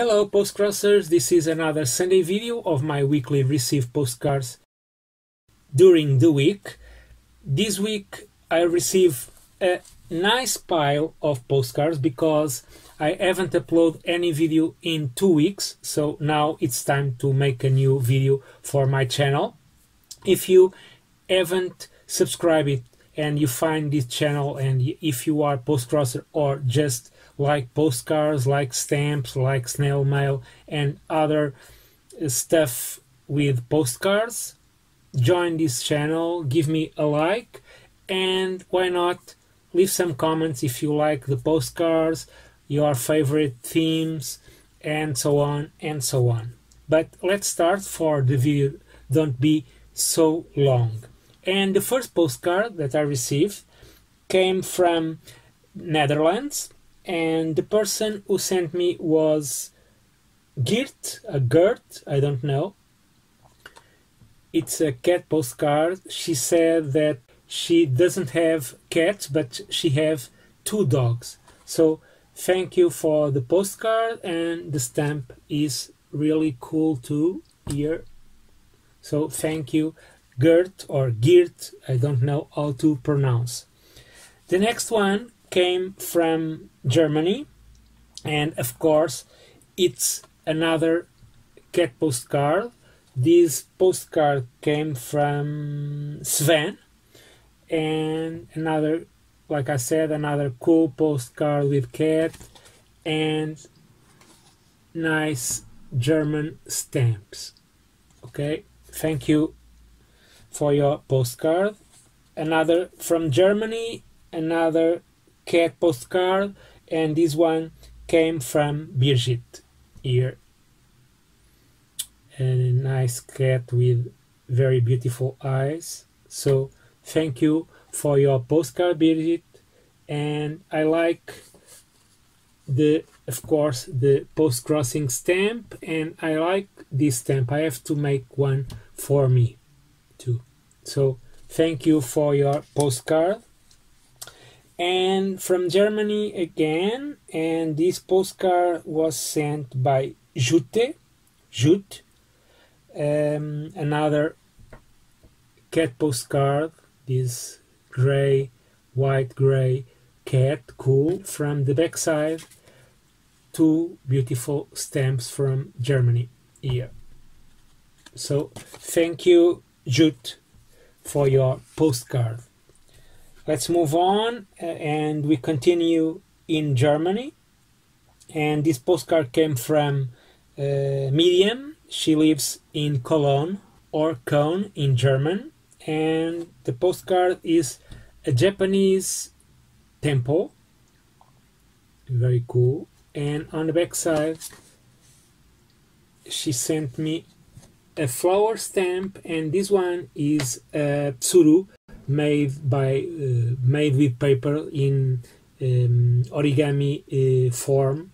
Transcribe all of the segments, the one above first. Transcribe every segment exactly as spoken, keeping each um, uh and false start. Hello Postcrossers, this is another Sunday video of my weekly received postcards during the week. This week I receive a nice pile of postcards because I haven't uploaded any video in two weeks, so now it's time to make a new video for my channel. If you haven't subscribed and you find this channel, and if you are postcrosser or just like postcards, like stamps, like snail mail and other stuff with postcards, join this channel, give me a like, and why not leave some comments if you like the postcards, your favorite themes, and so on and so on. But let's start, for the video don't be so long. And the first postcard that I received came from Netherlands, and the person who sent me was Geert, a Gert, I don't know. It's a cat postcard. She said that she doesn't have cats, but she has two dogs. So thank you for the postcard, and the stamp is really cool too here. So thank you, Gert or Geert, I don't know how to pronounce. The next one came from Germany, and of course it's another cat postcard. This postcard came from Sven, and another, like I said, another cool postcard with cat and nice German stamps. Okay, thank you for your postcard. Another from Germany, another cat postcard, and this one came from Birgit here. A nice cat with very beautiful eyes. So thank you for your postcard, Birgit, and I like the, of course, the post-crossing stamp, and I like this stamp. I have to make one for me too. So thank you for your postcard. And from Germany again, and this postcard was sent by Jute, Jute, um, another cat postcard, this grey, white grey cat, cool, from the backside, two beautiful stamps from Germany here. So thank you, Jute, for your postcard. Let's move on, and we continue in Germany, and this postcard came from uh, Miriam. She lives in Cologne, or Cone in German, and the postcard is a Japanese temple, very cool, and on the backside she sent me a flower stamp, and this one is a tsuru made by uh, made with paper in um, origami uh, form,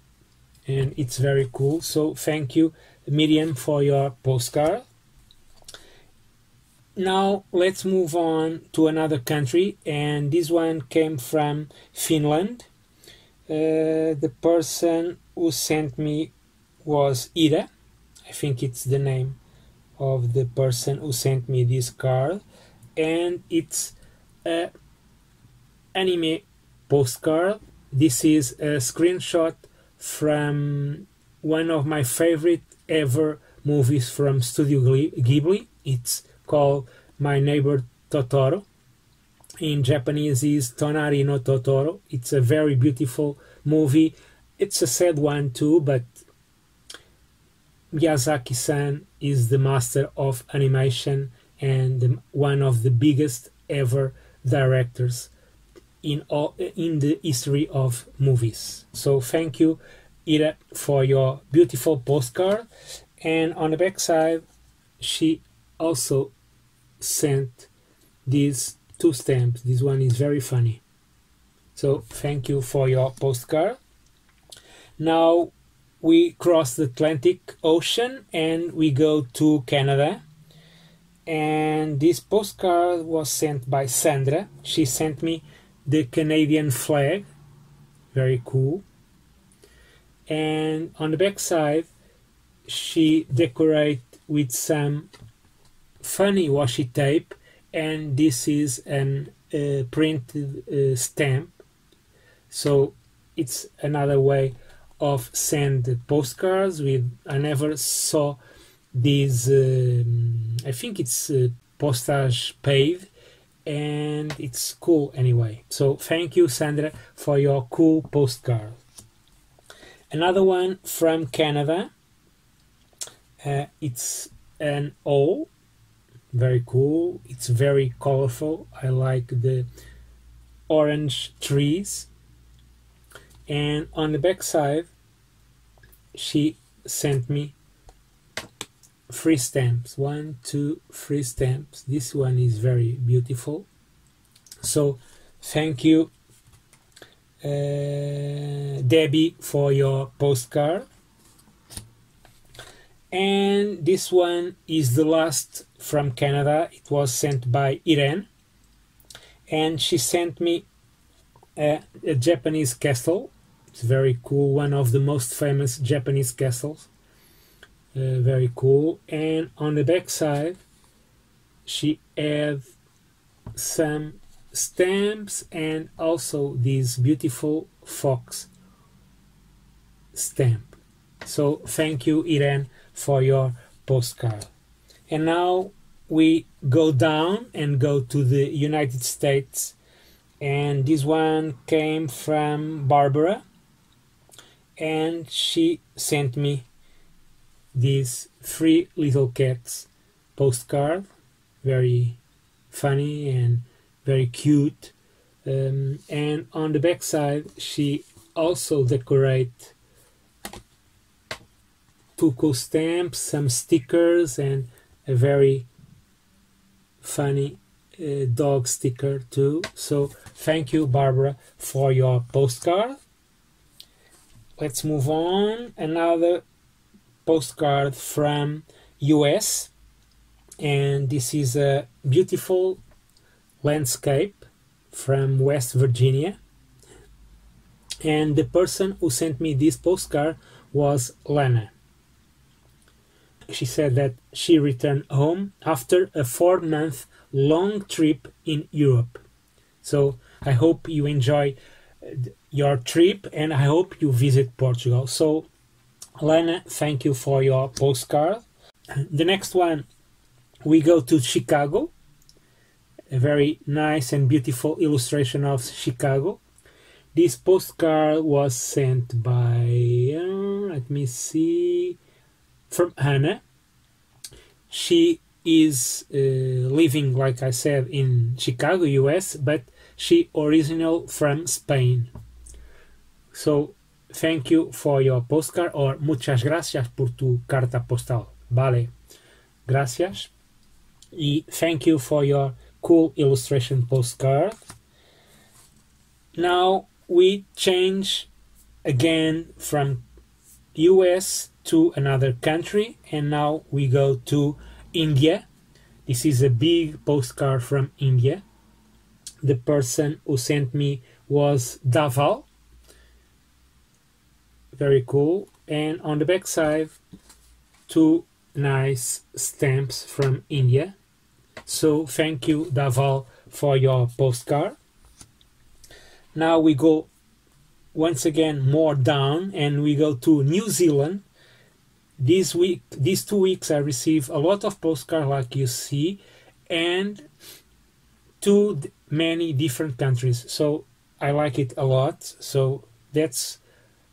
and it's very cool. So thank you, Miriam, for your postcard. Now let's move on to another country, and this one came from Finland. Uh, the person who sent me was Ida. I think it's the name of the person who sent me this card, and it's a anime postcard. This is a screenshot from one of my favorite ever movies from Studio Ghibli. It's called My Neighbor Totoro. In Japanese is Tonari no Totoro. It's a very beautiful movie. It's a sad one too, but Miyazaki-san is the master of animation and one of the biggest ever directors in all in the history of movies. So thank you, Ida, for your beautiful postcard. And on the backside, she also sent these two stamps. This one is very funny. So thank you for your postcard. Now we cross the Atlantic Ocean and we go to Canada. And this postcard was sent by Sandra. She sent me the Canadian flag. Very cool. and on the back side she decorate with some funny washi tape, and this is an uh, printed uh, stamp, so it's another way of send postcards with. I never saw this. Um, I think it's uh, postage paid, and it's cool anyway. So thank you, Sandra, for your cool postcard. Another one from Canada. Uh, it's an owl, very cool. It's very colorful. I like the orange trees. And on the back side, she sent me three stamps. One, two, three stamps. This one is very beautiful. So, thank you, uh, Debbie, for your postcard. And this one is the last from Canada. It was sent by Irene. And she sent me a, a Japanese castle. It's very cool, one of the most famous Japanese castles. Uh, very cool. And on the back side she had some stamps and also this beautiful fox stamp. So thank you, Irene, for your postcard. And now we go down and go to the United States, and this one came from Barbara, and she sent me these three little cats postcard, very funny and very cute. Um, and on the back side she also decorate two cool stamps, some stickers, and a very funny uh, dog sticker too. So thank you, Barbara, for your postcard. Let's move on. Another postcard from U S, and this is a beautiful landscape from West Virginia, and the person who sent me this postcard was Lana. She said that she returned home after a four-month long trip in Europe. So I hope you enjoy your trip, and I hope you visit Portugal. So Lana, thank you for your postcard. The next one, we go to Chicago. A very nice and beautiful illustration of Chicago. This postcard was sent by, uh, let me see, from Hannah. She is uh, living, like I said, in Chicago, U S, but she original from Spain. So thank you for your postcard, or muchas gracias por tu carta postal. Vale, gracias. Y thank you for your cool illustration postcard. Now we change again from U S to another country, and now we go to India. This is a big postcard from India. The person who sent me was Daval. Very cool. And on the back side, two nice stamps from India. So thank you, Daval, for your postcard. Now we go once again more down, and we go to New Zealand. This week, these two weeks, I received a lot of postcards, like you see, and to many different countries. So I like it a lot. So that's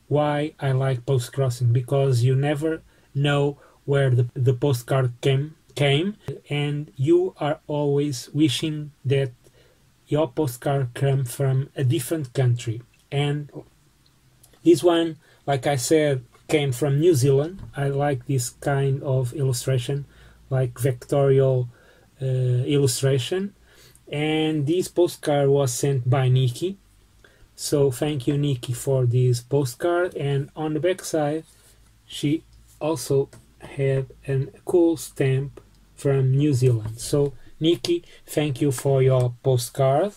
why I like Postcrossing, because you never know where the, the postcard came, came, and you are always wishing that your postcard came from a different country. And this one, like I said, came from New Zealand. I like this kind of illustration, like vectorial uh, illustration. And this postcard was sent by Nikki. So thank you, Nikki, for this postcard. And on the back side, she also had a cool stamp from New Zealand. So Nikki, thank you for your postcard.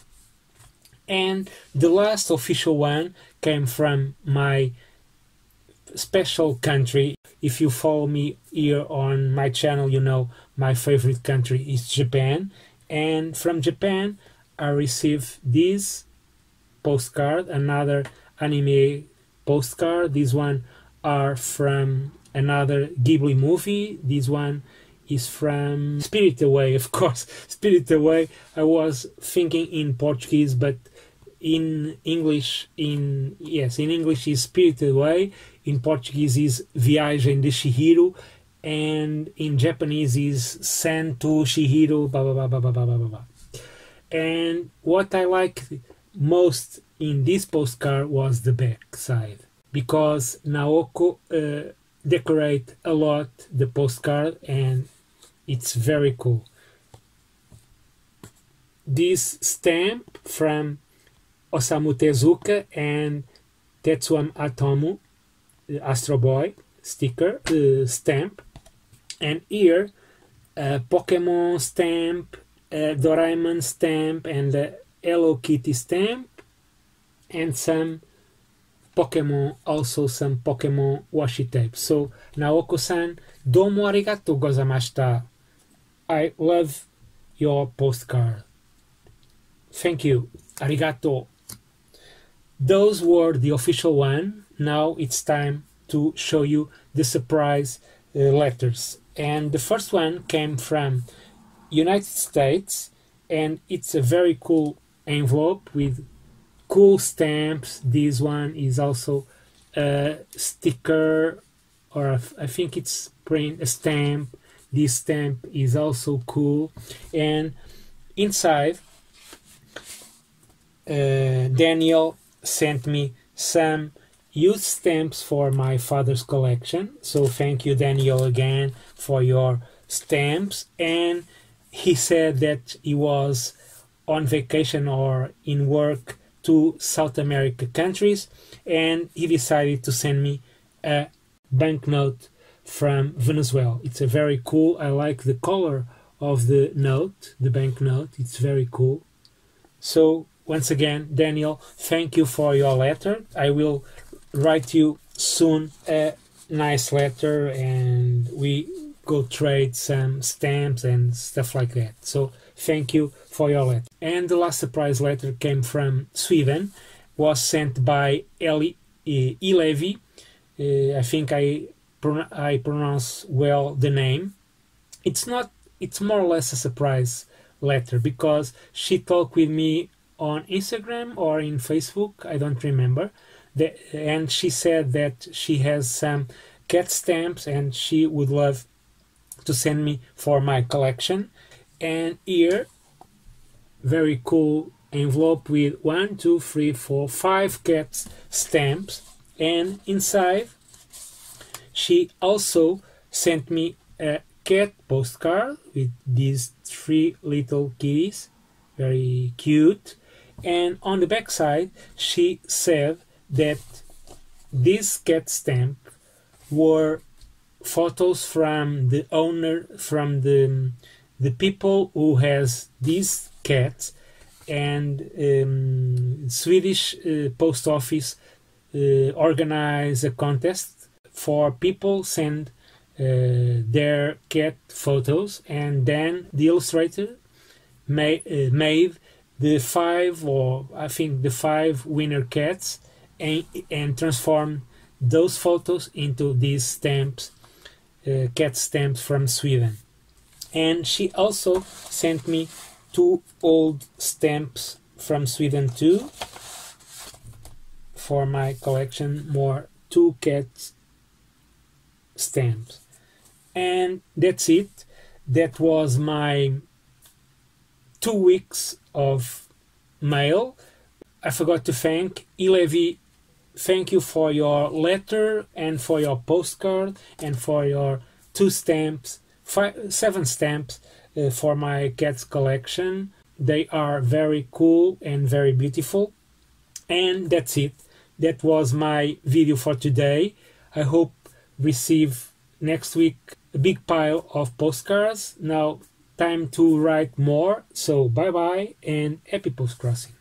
And the last official one came from my special country. If you follow me here on my channel, you know my favorite country is Japan, and from Japan I received this postcard, another anime postcard. This one are from another Ghibli movie. This one is from Spirit Away, of course. Spirit Away. I was thinking in Portuguese, but in English, in yes, in English is Spirit Away. In Portuguese is Viagem de Chihiro, and in Japanese is Santo Chihiro. Blah, blah, blah, blah, blah, blah, blah. And what I liked most in this postcard was the back side, because Naoko uh, decorate a lot the postcard, and it's very cool. This stamp from Osamu Tezuka and Tetsuwan Atomu, Astro Boy sticker, uh, stamp, and here a Pokemon stamp, a Doraemon stamp, and a Hello Kitty stamp, and some Pokemon, also some Pokemon washi tape. So, Naoko-san, domo arigatou gozaimashita. I love your postcard. Thank you. Arigato. Those were the official one. Now it's time to show you the surprise uh, letters. And the first one came from United States, and it's a very cool envelope with cool stamps. This one is also a sticker, or a, I think it's print, a stamp. This stamp is also cool, and inside uh, Daniel sent me some used stamps for my father's collection, so thank you, Daniel, again for your stamps. And he said that he was on vacation or in work to South America countries, and he decided to send me a banknote from Venezuela. It's a very cool, I like the color of the note, the banknote, it's very cool. So once again, Daniel, thank you for your letter. I will write you soon a nice letter, and we go trade some stamps and stuff like that. So thank you for your letter. And the last surprise letter came from Sweden, was sent by Ellie Levy. Uh, I think I pro I pronounce well the name. It's not. It's more or less a surprise letter because she talked with me on Instagram or in Facebook. I don't remember. The, and she said that she has some cat stamps and she would love to send me for my collection. And here, very cool envelope with one, two, three, four, five cat stamps, and inside she also sent me a cat postcard with these three little kitties, very cute. And on the back side she said that this cat stamp were photos from the owner, from the the people who has these cats, and um, Swedish uh, post office uh, organize a contest for people send uh, their cat photos, and then the illustrator may, uh, made the five, or I think the five winner cats, and, and transformed those photos into these stamps, uh, cat stamps from Sweden. And she also sent me two old stamps from Sweden too for my collection, more two cat stamps. And that's it. That was my two weeks of mail. I forgot to thank Ilevi. Thank you for your letter and for your postcard and for your two stamps. Five, seven stamps uh, for my cat's collection. They are very cool and very beautiful. And that's it. That was my video for today. I hope receive next week a big pile of postcards. Now time to write more. So bye bye and happy postcrossing.